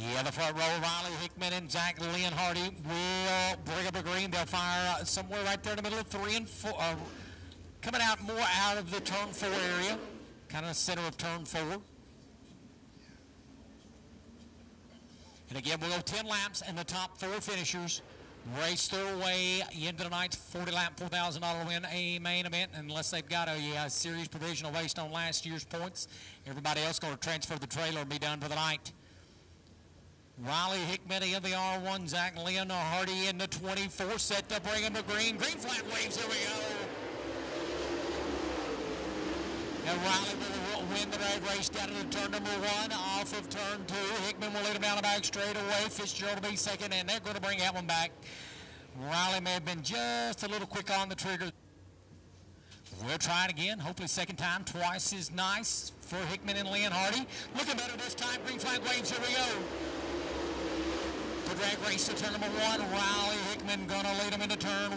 Yeah, the front row, Riley Hickman and Zach Leonhardt will bring up a green. They'll fire somewhere right there in the middle of 3 and 4. Coming out more out of the turn 4 area, kind of center of turn 4. And again, we'll go 10 laps, and the top 4 finishers race their way into tonight's 40-lap, $4,000 win, a main event, unless they've got a series provisional based on last year's points. Everybody else going to transfer the trailer and be done for the night. Riley Hickman in the R1, Zach Leonhardt in the 24, set to bring him to green. Green flat waves, here we go. And Riley win the drag race down into turn number 1, off of turn 2. Hickman will lead him down the back straight away. Fitzgerald will be second, and they're going to bring that one back. Riley may have been just a little quick on the trigger. We'll try it again. Hopefully second time, twice is nice for Hickman and Leonhardt. Looking better this time. Green flag waves, here we go. The drag race to turn number 1. Riley Hickman going to lead him into turn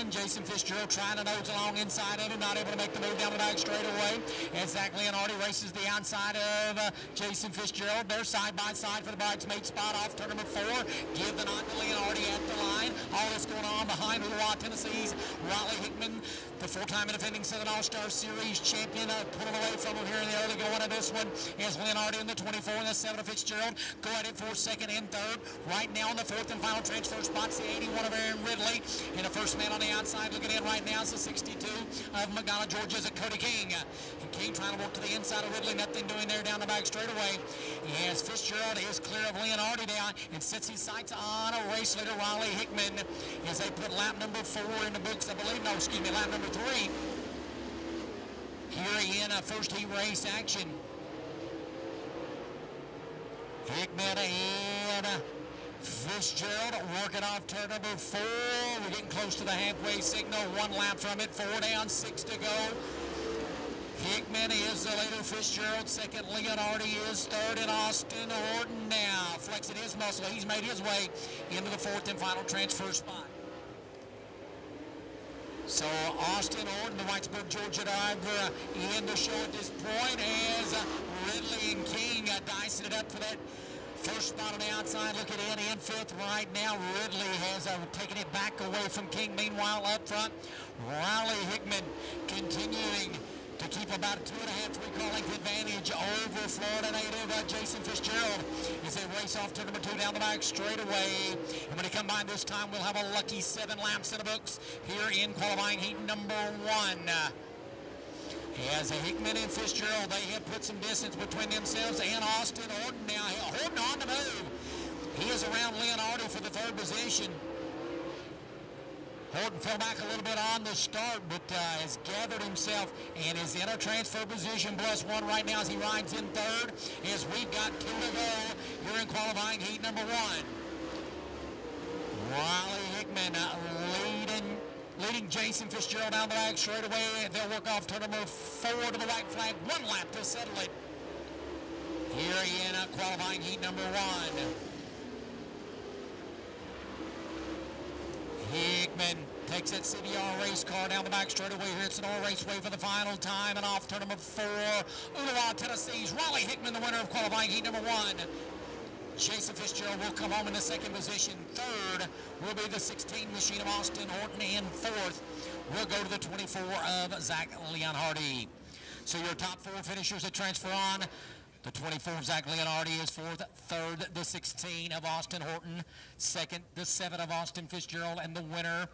1. Jason Fitzgerald trying to nose along inside of him, not able to make the move down the back straight away. And Zach Leonhardt races the outside of Jason Fitzgerald. They're side by side for the bridesmaid spot off turn number 4. Give the nod to Leonhardt at the line. All this going on behind Ooltewah, Tennessee's Riley Hickman, the full-time and defending Southern All-Star Series champion, pulling away from him here in the early going of this one. Is Leonhardt in the 24 and the 7 of Fitzgerald. Go at it for second and third. Right now in the fourth and final transfer spots, the 81 of Aaron Ridley. And the first man on the outside looking in right now is the 62 of McDonough, Georgia's Cody King. And King trying to work to the inside of Ridley. Nothing doing there down the back straightaway. Yes, Fitzgerald is clear of Leonhardt down and sets his sights on a race leader, Riley Hickman, as they put lap number 4 in the books, I believe. No, excuse me, lap number 3. Here in a first heat race action. Hickman and Fitzgerald working off turn number 4. We're getting close to the halfway signal. 1 lap from it. 4 down, 6 to go. Hickman is the leader. Fitzgerald second. Leonhardt is third. And Austin Horton now flexing his muscle. He's made his way into the fourth and final transfer spot. So Austin Horton, the Whitesburg, Georgia driver, in the show at this point as Ridley and King dicing it up for that first spot on the outside. Look at it in fifth right now. Ridley has taken it back away from King. Meanwhile, up front, Riley Hickman continuing to keep about a 2.5 recall-length advantage over Florida native Jason Fitzgerald as they race off turn number 2 down the back straightaway. And when they come by this time, we'll have a lucky 7 laps in the books here in qualifying heat number 1. As Hickman and Fitzgerald, they have put some distance between themselves and Austin Horton now. Horton on the move. He is around Leonhardt for the third position. Horton fell back a little bit on the start, but has gathered himself and is in a transfer position, plus 1 right now as he rides in third, as we've got 2 to go here in qualifying heat number 1. Riley Hickman leading Jason Fitzgerald down the back straight away. They'll work off turn number 4 to the white flag. 1 lap to settle it here in qualifying heat number 1. Hickman takes that CBR race car down the back straightaway here at Senoia Raceway for the final time, and off turn number 4. Ooltewah, Tennessee's Riley Hickman, the winner of qualifying heat number 1. Jason Fitzgerald will come home in the second position. Third will be the 16 machine of Austin Horton, and fourth will go to the 24 of Zach Leonhardt. So your top 4 finishers that transfer on. The 24 of Zach Leonhardt is fourth, third, the 16 of Austin Horton, second, the 7 of Austin Fitzgerald, and the winner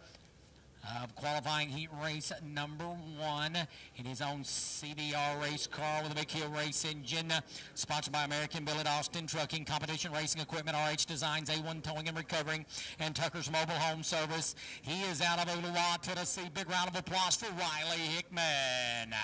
of qualifying heat race number 1 in his own CBR race car with a Big Hill race engine, sponsored by American Billet, Austin Trucking, Competition Racing Equipment, RH Designs, A1 Towing and Recovering, and Tucker's Mobile Home Service. He is out of Ooltewah, Tennessee. Big round of applause for Riley Hickman.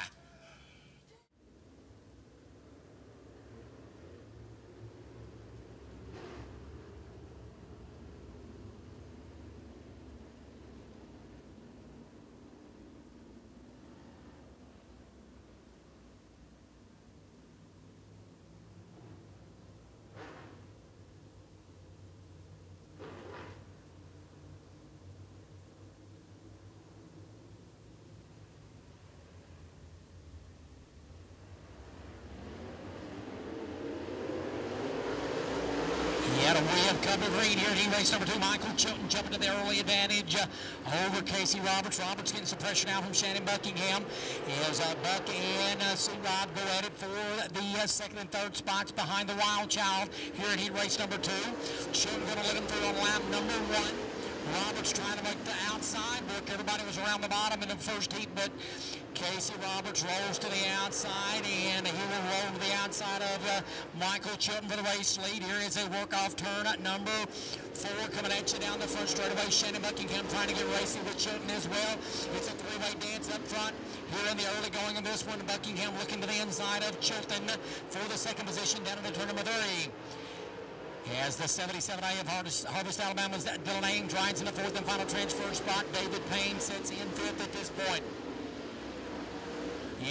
we have covered green here. He race number 2, Michael Chilton jumping to the early advantage over Casey Roberts. Roberts getting some pressure now from Shannon Buckingham. Is Buck and C-Rob go at it for the second and third spots behind the Wild Child here at heat race number 2. Chilton going to let him through on lap number 1. Roberts trying to make the outside work. Everybody was around the bottom in the first heat, but Casey Roberts rolls to the outside, and he will roll to the outside of Michael Chilton for the race lead. Here is a work-off turn at number 4 coming at you down the front straightaway. Shannon Buckingham trying to get racing with Chilton as well. It's a three-way dance up front here in the early going of this one. Buckingham looking to the inside of Chilton for the second position down in the turn number 3. As the 77A of Harvest, Alabama's Bill Ames rides in the fourth and final transfer spot. David Payne sits in fifth at this point.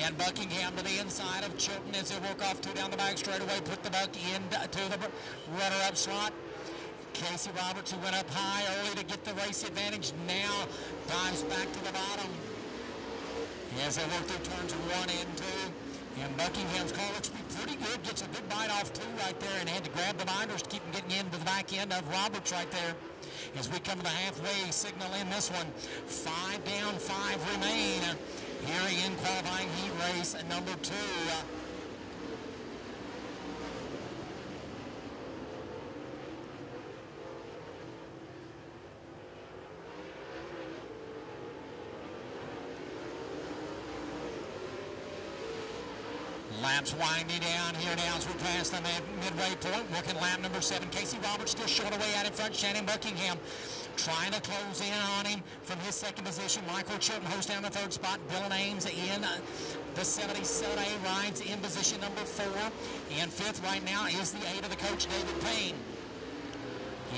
And Buckingham to the inside of Chilton as they work off 2 down the back straightaway, put the buck into the runner-up slot. Casey Roberts, who went up high early to get the race advantage, now dives back to the bottom as they work through turns 1 and 2. And Buckingham's car looks to be pretty good, gets a good bite off 2 right there, and had to grab the binders to keep him getting into the back end of Roberts right there. As we come to the halfway signal in this one, 5 down, 5 remain here in qualifying heat race number 2. Laps winding down here now as we pass the midway point. Working lap number 7. Casey Roberts still short away out in front. Shannon Buckingham trying to close in on him from his second position. Michael Chilton hosts down the third spot. Bill Ames in the 77A rides in position number 4. And 5th right now is the 8 of the coach, David Payne.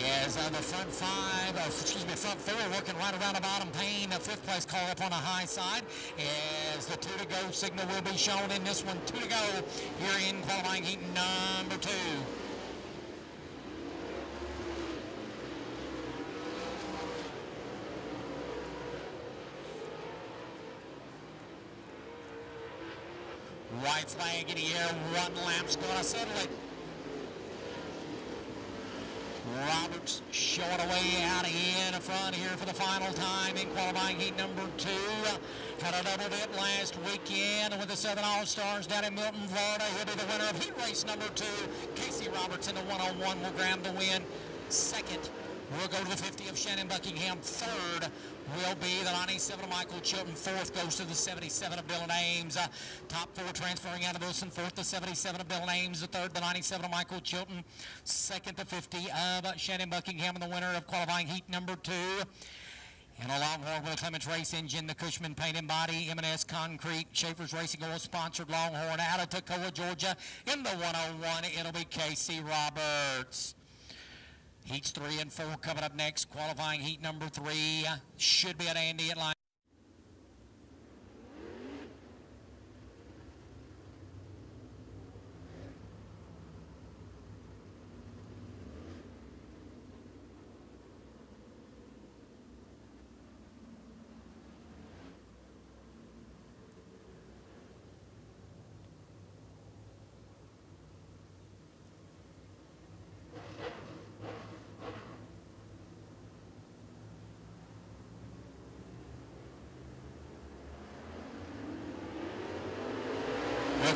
Yes, the front 5, front 4 working right around the bottom. Payne, the 5th place call up on the high side as the 2 to go signal will be shown in this one. 2 to go here in qualifying heat number 2. White flag in the air, 1 lap's gonna settle it. Roberts showing away out in front here for the final time in qualifying heat number 2. Had a double dip last weekend with the Southern All-Stars down in Milton, Florida. He'll be the winner of heat race number 2. Casey Roberts in the 101 will grab the win. Second will go to the 50 of Shannon Buckingham. Third will be the 97 of Michael Chilton. Fourth goes to the 77 of Bill Ames. Top 4 transferring out of this one. Fourth, the 77 of Bill Ames. The third, the 97 of Michael Chilton. Second, the 50 of Shannon Buckingham, and the winner of qualifying heat number 2. And a Longhorn Will Clements Race Engine, the Cushman Paint and Body, M&S Concrete, Schaefer's Racing Oil sponsored Longhorn out of Toccoa, Georgia. In the 101, it'll be Casey Roberts. Heats 3 and 4 coming up next. Qualifying heat number 3 should be at Andy at line.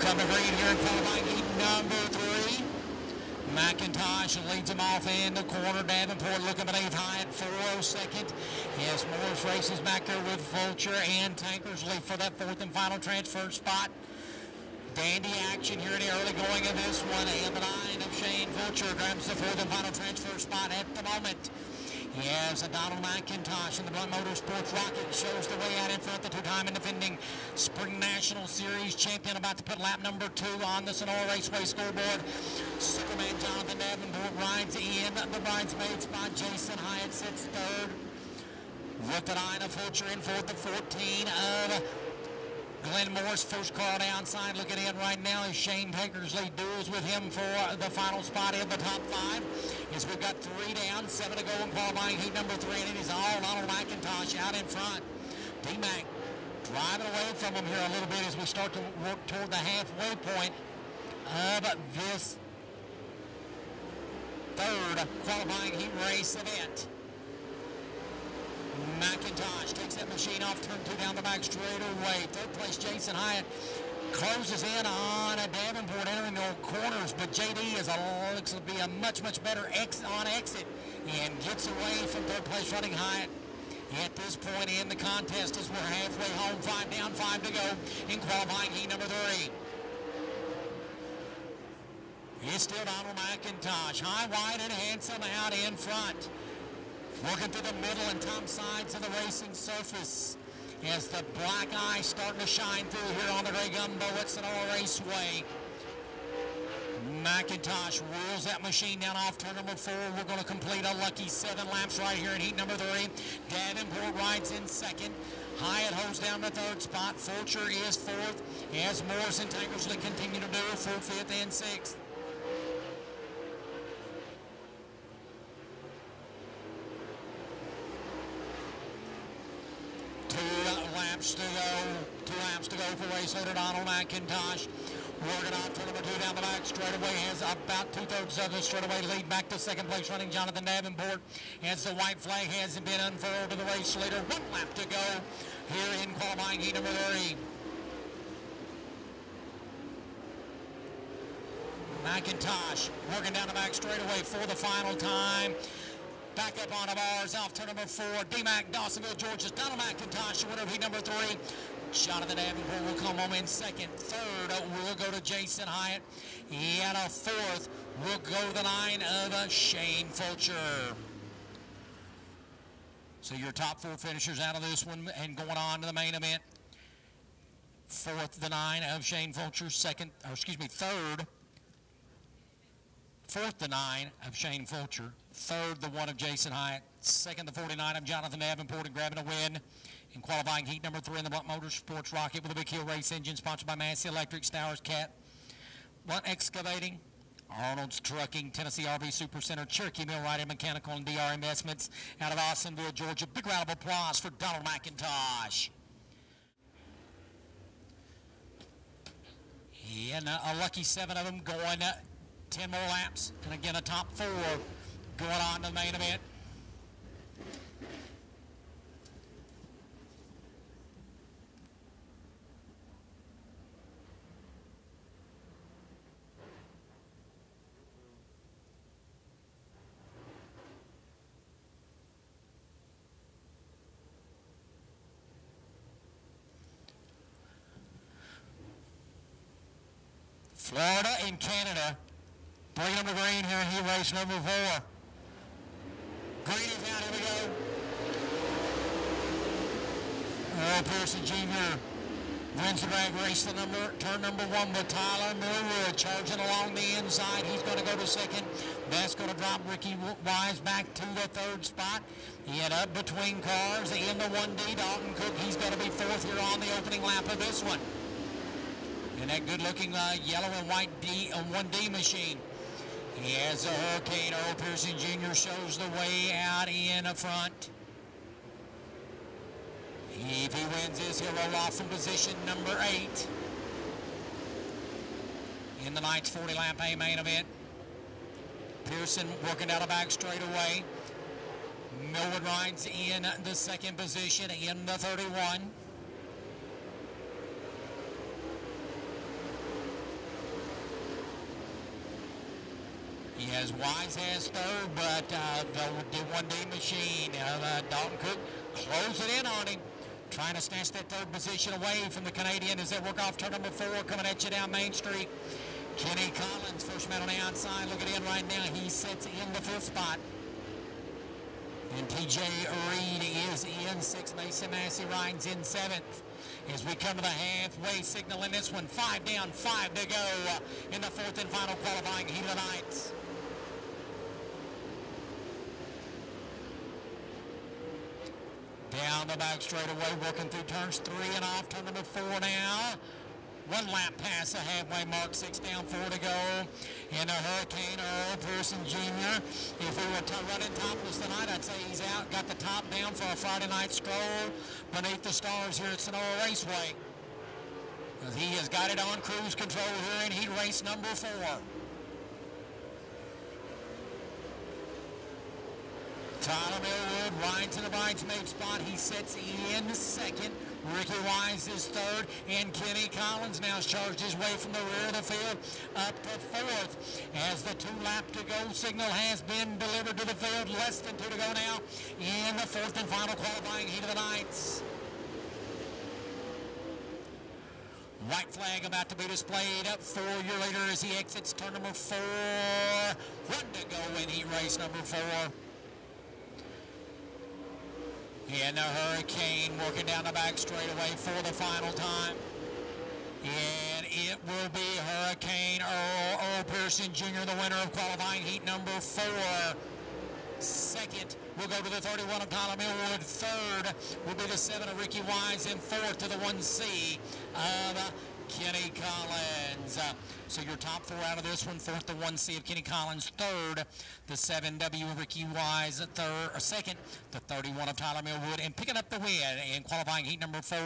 Coming green here in qualifying heat number 3. McIntosh leads him off in the corner. Davenport looking beneath Hyatt, 402nd. Yes, Morris races back there with Fulcher and Tankersley for that fourth and final transfer spot. Dandy action here in the early going of this one. And the 9 of Shane Fulcher grabs the fourth and final transfer spot at the moment. Yes, Donald McIntosh in the Blunt Motorsports Rocket shows the way out in front. The two-time and defending Spring National Series champion about to put lap number 2 on the Senoia Raceway scoreboard. Superman Jonathan Davenport rides in the bridesmaid spot. Jason Hyatt sits third. With the 9 of Fulcher in fourth, the 14 of Glenn Morris, first car on the outside looking in right now as Shane Tankersley duels with him for the final spot in the top 5. As we've got 3 down, 7 to go in qualifying heat number 3, and it is all Ronald McIntosh out in front. D-Mac driving away from him here a little bit as we start to work toward the halfway point of this third qualifying heat race event. McIntosh takes that machine off turn two down the back straightaway. Third place, Jason Hyatt closes in on Davenport entering the corners, but JD looks to be a much better exit and gets away from third place running Hyatt. At this point in the contest, as we're halfway home, 5 down, 5 to go in qualifying heat number 3. It's still Donald McIntosh, high, wide, and handsome out in front. Working through the middle and top sides of the racing surface as the black eye starting to shine through here on the gray gumbo at Senoia Raceway. McIntosh rolls that machine down off turn number 4. We're going to complete a lucky 7 laps right here in heat number 3. Davenport rides in second. Hyatt holds down the third spot. Fulcher is fourth as Morrison and Tankersley continue to do for 5th and 6th. Two laps to go for race leader Donald McIntosh. Working off turn number 2 down the back straightaway has about 2/3 of the straightaway lead back to second place running Jonathan Davenport as the white flag hasn't been unfurled to the race leader. 1 lap to go here in qualifying heat number 3. McIntosh working down the back straightaway for the final time. Back up on the bars off turn number 4. D-Mac, Dawsonville, Georgia's Donald McIntosh, winner of heat number 3. Jonathan Davenport will come home in second. Third will go to Jason Hyatt. And a fourth will go to the line of Shane Fulcher. So your top 4 finishers out of this one and going on to the main event. Fourth, the 9 of Shane Fulcher. Fourth, the 9 of Shane Fulcher. Third, the 1 of Jason Hyatt. Second, the 49 of Jonathan Davenport, and grabbing a win in qualifying heat number 3 in the Blunt Motorsports Rocket with a Big Hill race engine sponsored by Massey Electric, Stowers Cat, Blunt Excavating, Arnold's Trucking, Tennessee RV Supercenter, Cherokee Mill Rider Mechanical, and DR Investments out of Austinville, Georgia. Big round of applause for Donald McIntosh. And a lucky 7 of them going 10 more laps, and again a top 4 going on to the main event. Florida and Canada bring them to green here in heat race number 4. Green is out, here we go. Earl Pearson Jr. wins the drag race to turn number 1 with Tyler Millwood charging along the inside. He's going to go to second. That's going to drop Ricky Weiss back to the third spot. Yet up between cars in the 1D. Dalton Cook, he's going to be fourth here on the opening lap of this one. And that good-looking yellow and white 1D machine. He has a hurricane. Earl Pearson Jr. shows the way out in the front. If he wins this, he'll roll off from position number 8 in the night's 40-lap A main event. Pearson working down the back straightaway. Millwood rides in the second position in the 31. He has Wise as third, but the 1D machine, Dalton Cook, closing in on him, trying to snatch that third position away from the Canadian as they work off turn number 4, coming at you down Main Street. Kenny Collins, first man on the outside, looking in right now. He sits in the 5th spot. And TJ Reed is in 6th. Mason Massey rides in 7th. As we come to the halfway signal in this one, 5 down, 5 to go in the 4th and final qualifying heat of the night. Down the back straightaway, working through turns 3 and off turn number 4 now. 1 lap past the halfway mark, 6 down, 4 to go. And a hurricane, Earl Pearson Jr. If we were running topless tonight, I'd say he's out. Got the top down for a Friday night stroll beneath the stars here at Senoia Raceway. He has got it on cruise control here in heat race number 4. Tyler Millwood rides to the bridesmaid spot. He sits in second. Ricky Weiss is third, and Kenny Collins now charged his way from the rear of the field up to fourth as the two-lap-to-go signal has been delivered to the field. Less than two to go now in the fourth and final qualifying heat of the night. White flag about to be displayed up for your leader as he exits turn number 4. 1 to go in heat race number 4. And the Hurricane working down the back straightaway for the final time. And it will be Hurricane Earl Pearson Jr., the winner of qualifying heat number 4. Second will go to the 31 of Tyler Millwood. Third will be the 7 of Ricky Wise. And fourth to the 1C of Kenny Collins. So your top 4 out of this one: fourth, the 1C of Kenny Collins; third, the 7W of Ricky Wise; third, or second, the 31 of Tyler Millwood. And picking up the win in qualifying heat number 4.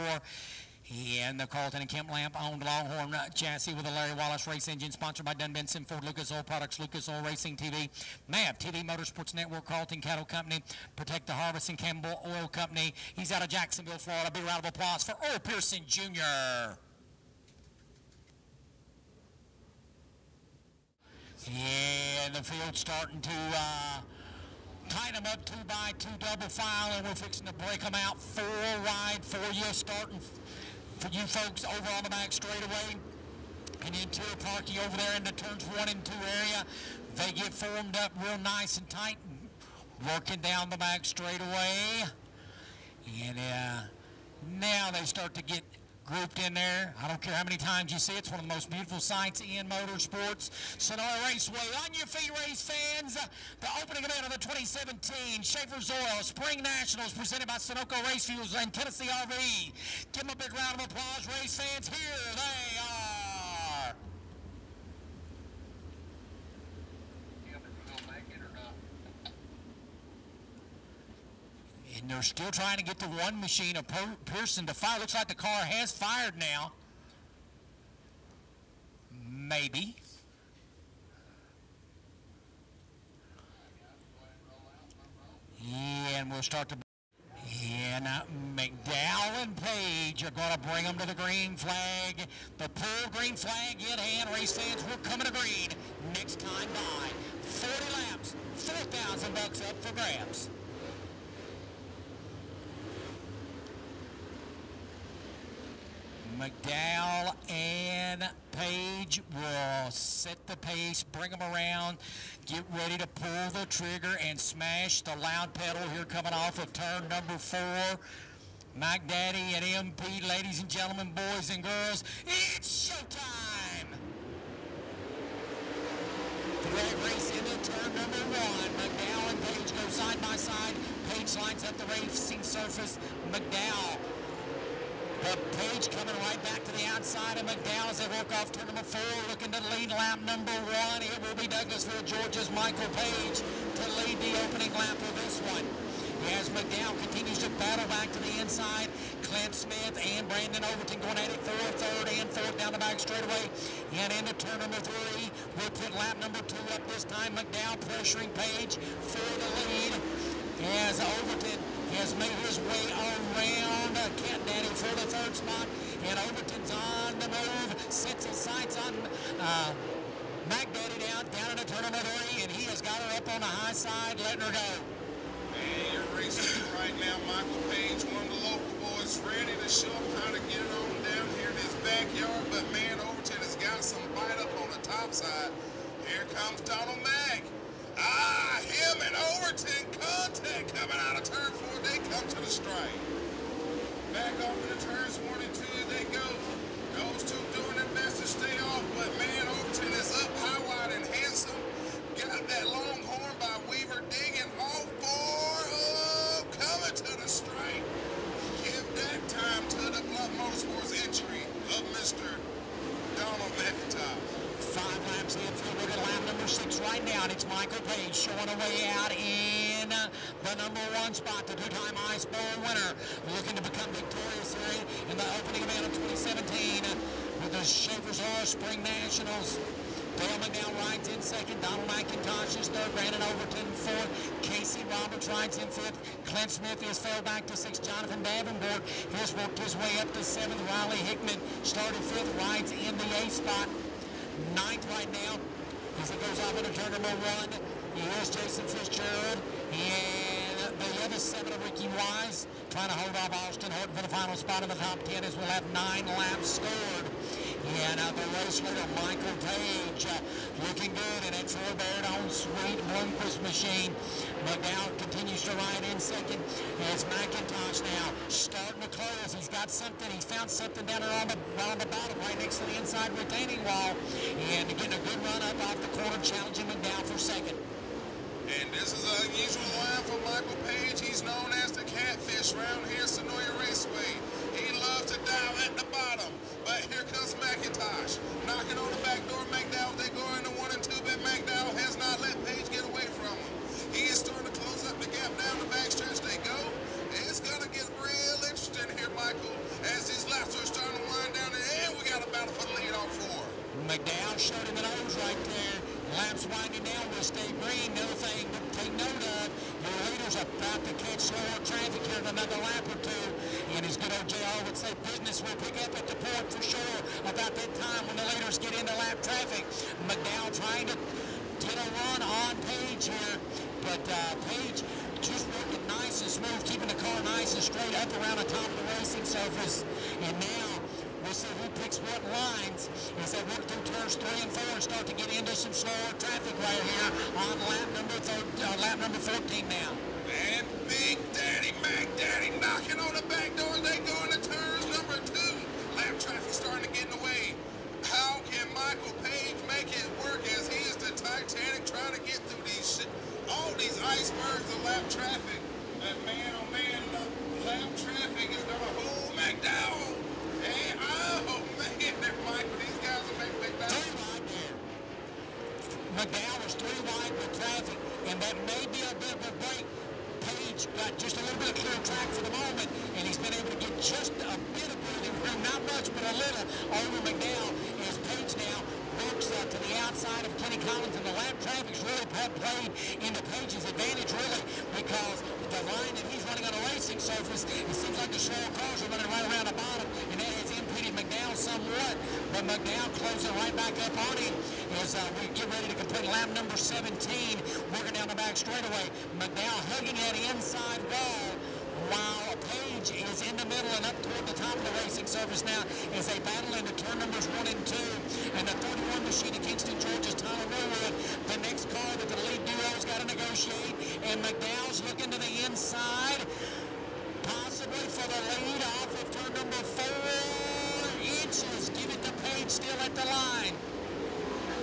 And the Carlton and Kemp Lamp-owned Longhorn chassis with a Larry Wallace race engine, sponsored by Dunn-Benson Ford, Lucas Oil Products, Lucas Oil Racing TV, MAV TV Motorsports Network, Carlton Cattle Company, Protect the Harvest, and Campbell Oil Company. He's out of Jacksonville, Florida. Big round of applause for Earl Pearson Jr. Yeah, the field starting to tighten them up 2 by 2 double file, and we're fixing to break them out. 4 wide for you, starting for you folks over on the back straightaway. And interior parking over there in the turns 1 and 2 area. They get formed up real nice and tight, working down the back straightaway. And now they start to get grouped in there. I don't care how many times you see it. It's one of the most beautiful sights in motorsports. Senoia Raceway, on your feet, race fans. The opening event of the 2017 Schaefer's Oil Spring Nationals, presented by Sunoco Race Fuels and Tennessee RV. Give them a big round of applause, race fans. Here they are. And they're still trying to get the one machine of Pearson to fire. Looks like the car has fired now. Maybe. And we'll start to... And McDowell and Page are going to bring them to the green flag. The full green flag in hand. Race fans will come in green next time by. 40 laps, $4,000 up for grabs. McDowell and Page will set the pace, bring them around, get ready to pull the trigger and smash the loud pedal here coming off of turn number 4. Mike Daddy and MP, ladies and gentlemen, boys and girls, it's showtime! Drag race into turn number 1. McDowell and Page go side by side. Page lines up the racing surface. McDowell. But Page coming right back to the outside of McDowell as they work off turn number 4, looking to lead lap number 1. It will be Douglasville, Georgia's Michael Page to lead the opening lap of this one. As McDowell continues to battle back to the inside, Clint Smith and Brandon Overton going at it for third and fourth down the back straightaway. And into turn number 3, we'll put lap number 2 up this time. McDowell pressuring Page for the lead as Overton has made his way around Cat Daddy for the third spot, and Overton's on the move, sets his sights on Mac Daddy down into turn number 3, and he has got her up on the high side, letting her go. And you're racing right now, Michael Page, one of the local boys, ready to show them how to get it on down here in his backyard, but man, Overton has got some bite up on the top side. Here comes Donald Mac. Ah, him and Overton contact coming out of turn 4. They come to the strike. Back off in the turns 1 and 2 they go. Those two doing their best to stay off, but man, Overton is up high, wide, and handsome. Got that long horn by Weaver digging all 4. Oh, coming to the strike. Give that time to the Blunt Motorsports entry of Mr. Donald McIntosh. 5 laps in, we're at lap number 6 right now, and it's Michael Page showing a way out in the number 1 spot, the two-time Ice Bowl winner, looking to become victorious here in the opening event of 2017 with the Schaefer's Oil Spring Nationals. Dale McDowell rides in second, Donald McIntosh is third, Brandon Overton fourth, Casey Roberts rides in fifth, Clint Smith is fell back to sixth, Jonathan Davenport has worked his way up to seventh, Riley Hickman started fifth, rides in the eighth spot, ninth right now as he goes off into turn number one. Here's Jason Fitzgerald and the other seven of Ricky Weiss trying to hold off Austin Horton for the final spot in the top 10 as we'll have 9 laps scored. And the race leader, Michael Page, looking good. And at Troy Baird on sweet Blomquist machine. McDowell continues to ride in second. It's McIntosh now starting to close. He's got something. He's found something down around the bottom right next to the inside retaining wall. And getting a good run up off the corner, challenging McDowell for second. And this is an unusual line for Michael Page. He's known as the catfish round here at Senoia Raceway. He loves to dive at the bottom. But here comes McIntosh. Knocking on the back door of McDowell. They go into 1 and 2, but McDowell has not let Page get away from him. He is starting to close up the gap down the backstretch. They go. It's going to get real interesting here, Michael, as these laps are starting to wind down. And we got a battle for the lead on 4. McDowell showed him the nose right there. Laps winding down will stay green. Another thing to take note of, your leader's about to catch slower traffic here in another lap or two. And as good old JR would say, business will pick up at the port for sure about that time when the leaders get into lap traffic. McDowell trying to get a run on Page here, but Page just working nice and smooth, keeping the car nice and straight up around the top of the racing surface. And now we'll see who picks what lines as they work through turns 3 and 4 and start to get into some slower traffic right here on lap number 14 now. And Big Daddy McDaddy knocking on the back door. They go into turns number 2. Lap traffic starting to get in the way. How can Michael Page make it work as he is the Titanic trying to get through all these icebergs of lap traffic? And man, oh man, lap traffic is going to hold McDowell. And oh man, Michael, these guys will make McDowell. 3 wide there. McDowell is 3 wide with traffic, and that may be a bit of a break. Page got just a little bit of clear track for the moment, and he's been able to get just a bit of breathing room, not much, but a little over McDowell as Page now works up to the outside of Kenny Collins, and the lap traffic's really played into Page's advantage, really, because the line that he's running on a racing surface, it seems like the slow cars are running right around the bottom, and that has impeded McDowell somewhat, but McDowell closes it right back up on him as we get ready to complete lap number 17, working down the back straightaway. McDowell hugging at the inside wall while Page is in the middle and up toward the top of the racing surface now as they battle into turn numbers 1 and 2. And the 31 machine of Kingston, Georgia's Tyler Millwood, the next car that the lead duo's got to negotiate. And McDowell's looking to the inside, possibly for the lead off of turn number 4 inches. Give it to Page, still at the line.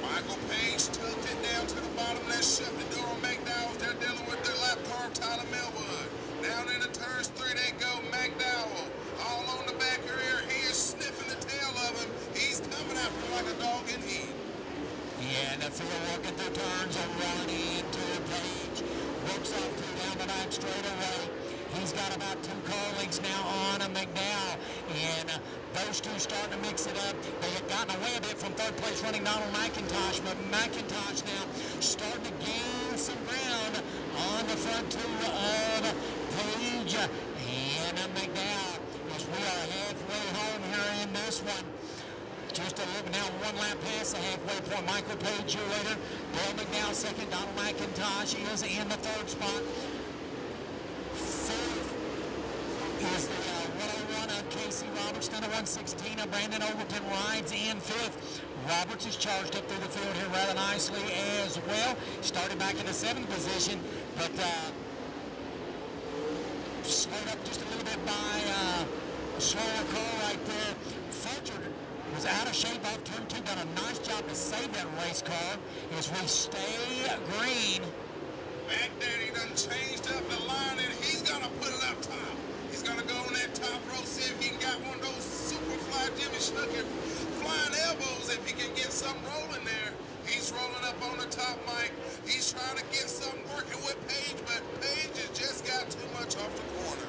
Michael Page tucked it down to the bottom. That shut the door on McDowell. They're dealing with their lap car, Tyler Millwood. Down into turns 3 they go, McDowell. All on the back rear, he is sniffing the tail of him. He's coming after him like a dog in heat. Yeah, and the field working through turns and running into Page. Works off through down the back straight away. He's got about 2 car lengths now on a McDowell. And those two starting to mix it up. They had gotten away a bit from third place running Donald McIntosh, but McIntosh now starting to gain some ground on the front two of Page and McDowell. As we are halfway home here in this one. Just a little now, 1 lap past the halfway point. Michael Page, your leader. Dale McDowell second. Donald McIntosh is in the third spot. Fourth is the of Casey Roberts, number 116 of Brandon Overton rides in fifth. Roberts is charged up through the field here rather nicely as well. Started back in the 7th position, but slowed up just a little bit by a slower car right there. Fulcher was out of shape off turn 2, done a nice job to save that race car as we stay green. Back there, he done changed up the line, and he's going to put it up top. He's going to go on that top row, see if he can get one of those super fly Jimmy Snooker flying elbows. If he can get something rolling there, he's rolling up on the top, Mike. He's trying to get something working with Page, but Page has just got too much off the corner.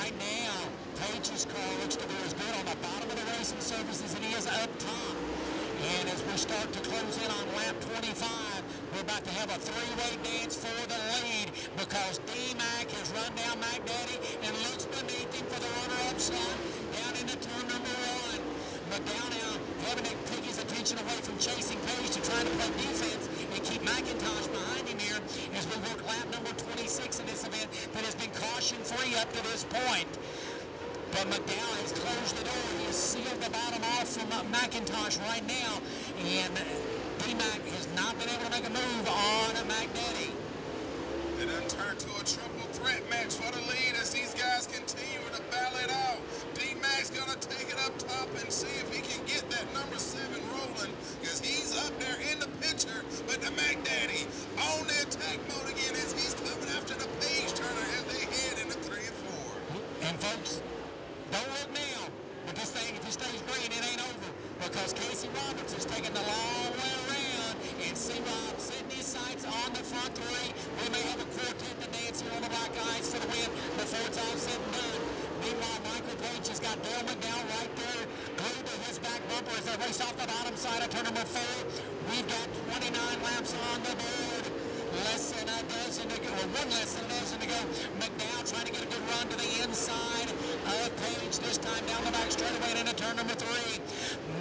Right now, Page's car looks to be as good on the bottom of the racing surface as it is up top. And lane as we start to close in on lap 25. We're about to have a three-way dance for the lead because D-Mac has run down Mac Daddy and looks beneath him for the runner-up slot down into turn number one. But down now, Levinnick took his attention away from chasing Page to try to play defense and keep McIntosh behind him here as we work lap number 26 in this event that has been caution-free up to this point. But McDowell has closed the door. He has sealed the bottom off from McIntosh right now. And D-Mac has not been able to make a move on McDaddy. They done turned to a triple threat match for the lead as these guys continue to battle it out. D-Mac's going to take it up top and see if he can get that number 7 rolling because he's up there in the picture. But the McDaddy on the attack mode again as he's coming after the Page Turner as they head into 3 and 4. And folks, don't look now, but this thing, if it stays green, it ain't over, because Casey Roberts is taking the long way around, and C-Rob setting his sights on the front three. We may have a quartet to dance here on the black ice for the win before it's all said and done. Meanwhile, Michael Page has got Dale McDowell right there, glued to his back bumper as they race off the bottom side of turn number 4. We've got 29 laps on the board. Less than a dozen to go, or one less than a dozen to go. McDowell trying to get a good run to the inside of Page, this time down the back straightaway and into turn number 3.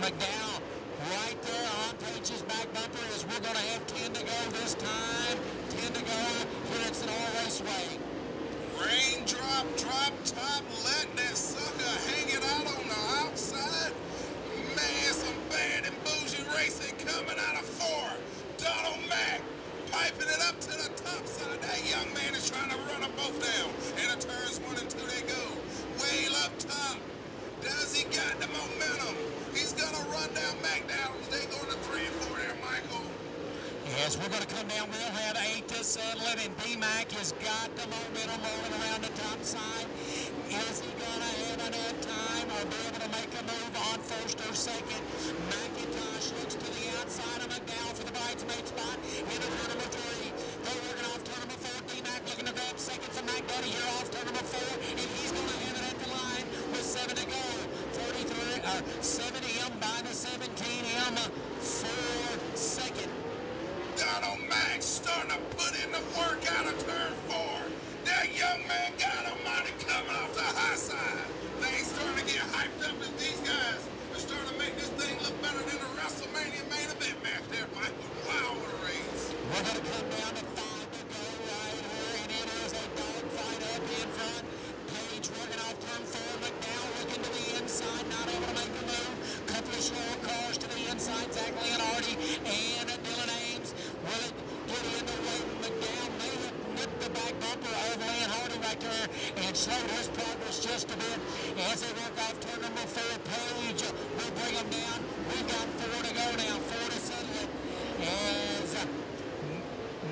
McDowell right there on Page's back bumper as we're going to have 10 to go this time. 10 to go here at Senoia Raceway. Raindrop, drop top, let that sucker hang it out on the outside. Man, some bad and bougie racing coming out of 4. Donald Mac piping it up to the top side. That young man is trying to run them both down. And it turns 1 and 2 they go. Way up top. Does he got the momentum? He's going to run down McDowell's. They go to 3 and 4 there, Michael. Yes, we're going to come down. We'll have 8 to settle it. And D-Mac has got the momentum rolling around the top side. Is he going to have enough time or be able to make a move on first or second? McIntosh looks to the outside of McDowell for the bridesmaid spot. Into turn number 3. They're working off turn number 4. D-Mac looking to grab second from McDaddy here off turn number 4. And he's going to have it at the line with 7 to go. 7M by the 17M for second. Donald Mac starting to put in the work out of turn 4. That young man, God almighty, coming off the high side. Things starting to get hyped up as these guys are starting to make this thing look better than the WrestleMania main event match there, Michael. Wow, what a race. We're going to come down to 5 to go right here, and it is a dog fight up in front. Page working off turn 4, McDowell looking to the inside, not able to make a move. Couple of slow cars to the inside, Zach Leonhardt and Bill Ames. Will it get in the way? McDowell may have whipped the back bumper over Leonhardt right there and slowed his progress just a bit. As they work off turn number 4, Page will bring him down. We've got 4 to go now, 4 to settle it. As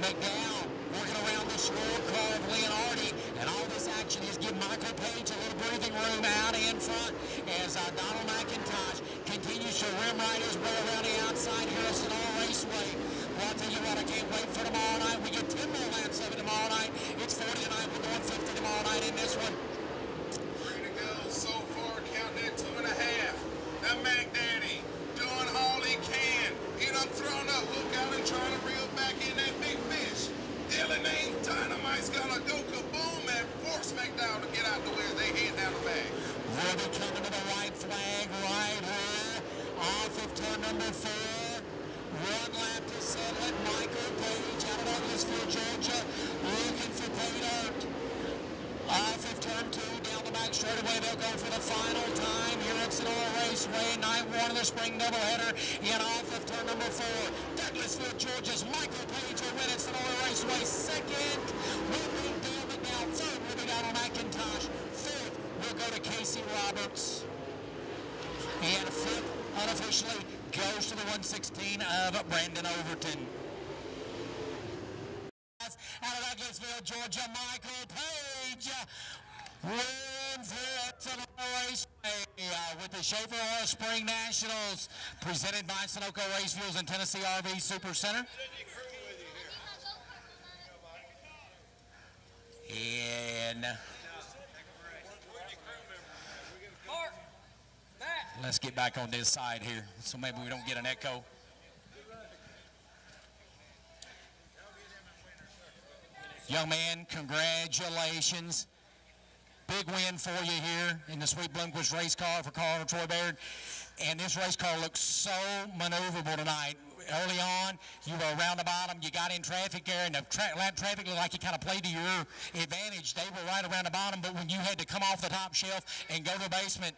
McDowell working around the slow car of Leonhardt, and all this action has given Michael Page a little breathing room out in front as Donald McIntosh continues to rim right his way around the outside here at Senoia Raceway. Well, I'll tell you what, I can't wait for tomorrow night. We get 10 more laps of it tomorrow night. It's 40 tonight. We're going 50 tomorrow night in this one. 3 to go so far, counting at 2 and a half. That McDaddy doing all he can. He done thrown a hook out and trying to reel back in that big fish. Dylan Ames Dynamite's gonna go kaboom and force McDowell to get out the way as they head down the back. We'll be coming to the white flag right here off of turn number 4. 1 lap to settle it. Michael Page out of Douglasville, Georgia, looking for Pay Dirt. Off of turn 2, down the back straightaway, they'll go for the final time here at Senoia Raceway, night 1 of the spring doubleheader, and off of turn number 4, Douglasville, Georgia's Michael Page will win at Senoia Raceway. Second will be Dale McDowell, third will be Donald McIntosh, fourth will go to Casey Roberts, and fifth unofficially goes to the 116 of Brandon Overton. Out of Douglasville, Georgia, Michael Page wins here at Senoia Raceway with the Schaefer Horse Spring Nationals presented by Sunoco Race Fuels and Tennessee RV Supercenter. And let's get back on this side here so maybe we don't get an echo. Young man, congratulations. Big win for you here in the Sweet Bloomquist race car for Carl Troy Baird. And this race car looks so maneuverable tonight. Early on, you were around the bottom. You got in traffic there, and the lap traffic looked like it kind of played to your advantage. They were right around the bottom, but when you had to come off the top shelf and go to the basement,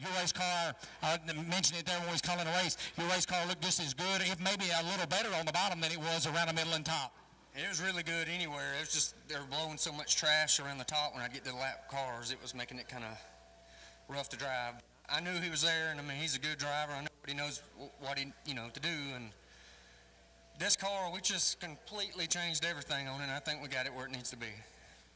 your race car, I mentioned it there when we was calling the race, your race car looked just as good, if maybe a little better on the bottom than it was around the middle and top. It was really good anywhere. It was just they were blowing so much trash around the top when I get to the lap cars. It was making it kind of rough to drive. I knew he was there, and, I mean, he's a good driver. I know but he knows what he, you know, to do. And this car, we just completely changed everything on it, and I think we got it where it needs to be.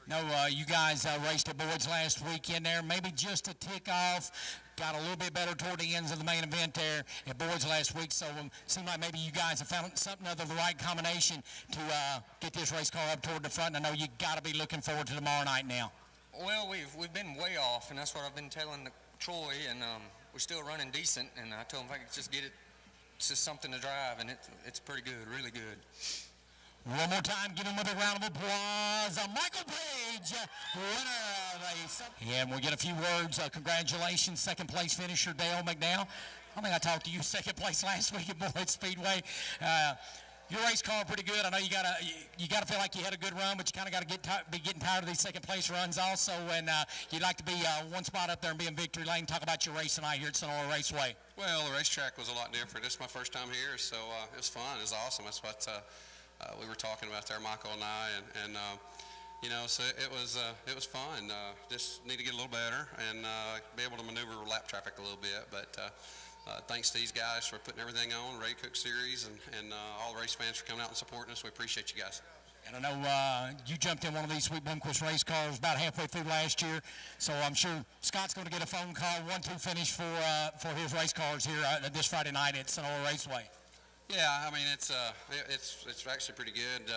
No, you guys raced at Boyd's last weekend there. Maybe just a tick off. Got a little bit better toward the ends of the main event there at Boyd's last week, so it seemed like maybe you guys have found something other the right combination to get this race car up toward the front, and I know you got to be looking forward to tomorrow night now. Well, we've been way off, and that's what I've been telling Troy, and we're still running decent, and I told him if I could just get it, it's just something to drive, and it's pretty good, really good. One more time, give him a big round of applause. Michael Page, winner. Yeah, and we'll get a few words. Congratulations, second place finisher, Dale McDowell. I think I talked to you second place last week at Boyd Speedway. Your race car pretty good. I know you gotta feel like you had a good run, but you kind of gotta be getting tired of these second place runs also. And you'd like to be one spot up there and be in victory lane. Talk about your race tonight here at Senoia Raceway. Well, the racetrack was a lot different. This is my first time here, so it was fun. It was awesome. That's what we were talking about there, Michael and I. And you know, so it was fun. Just need to get a little better and be able to maneuver lap traffic a little bit, but. Thanks to these guys for putting everything on, Ray Cook Series, and all the race fans for coming out and supporting us. We appreciate you guys. And I know you jumped in one of these Sweet Bloomquist race cars about halfway through last year, so I'm sure Scott's going to get a phone call, 1-2 finish for his race cars here this Friday night at Senoia Raceway. Yeah, I mean, it's actually pretty good.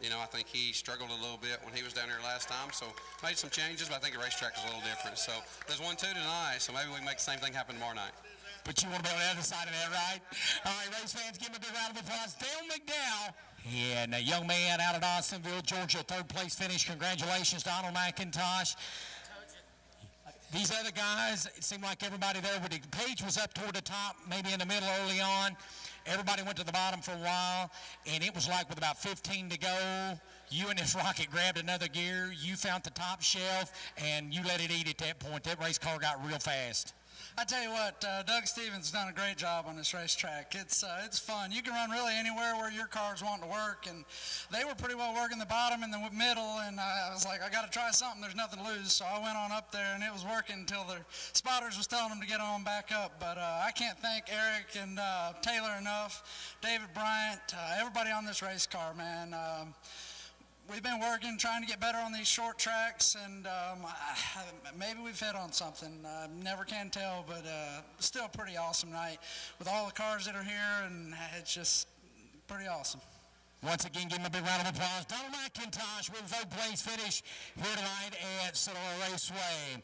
You know, I think he struggled a little bit when he was down here last time, so made some changes, but I think the racetrack is a little different. So there's 1-2 tonight, so maybe we can make the same thing happen tomorrow night. But you want to be on the other side of that, right? All right, race fans, give him a big round of applause. Dale McDowell. Yeah, and a young man out of Dawsonville, Georgia, third-place finish. Congratulations, Donald McIntosh. These other guys, it seemed like everybody there. Page was up toward the top, maybe in the middle early on. Everybody went to the bottom for a while, and it was like with about 15 to go, you and this rocket grabbed another gear. You found the top shelf, and you let it eat at that point. That race car got real fast. I tell you what, Doug Stevens has done a great job on this racetrack. It's fun. You can run really anywhere where your car's wanting to work, and they were pretty well working the bottom and the middle, and I was like, I got to try something. There's nothing to lose, so I went on up there, and it was working until the spotters was telling them to get on back up. But I can't thank Eric and Taylor enough, David Bryant, everybody on this race car, man. We've been working, trying to get better on these short tracks, and maybe we've hit on something. Never can tell, but still a pretty awesome night with all the cars that are here, and it's just pretty awesome. Once again, give him a big round of applause. Donald McIntosh with third place finish here tonight at Senoia Raceway.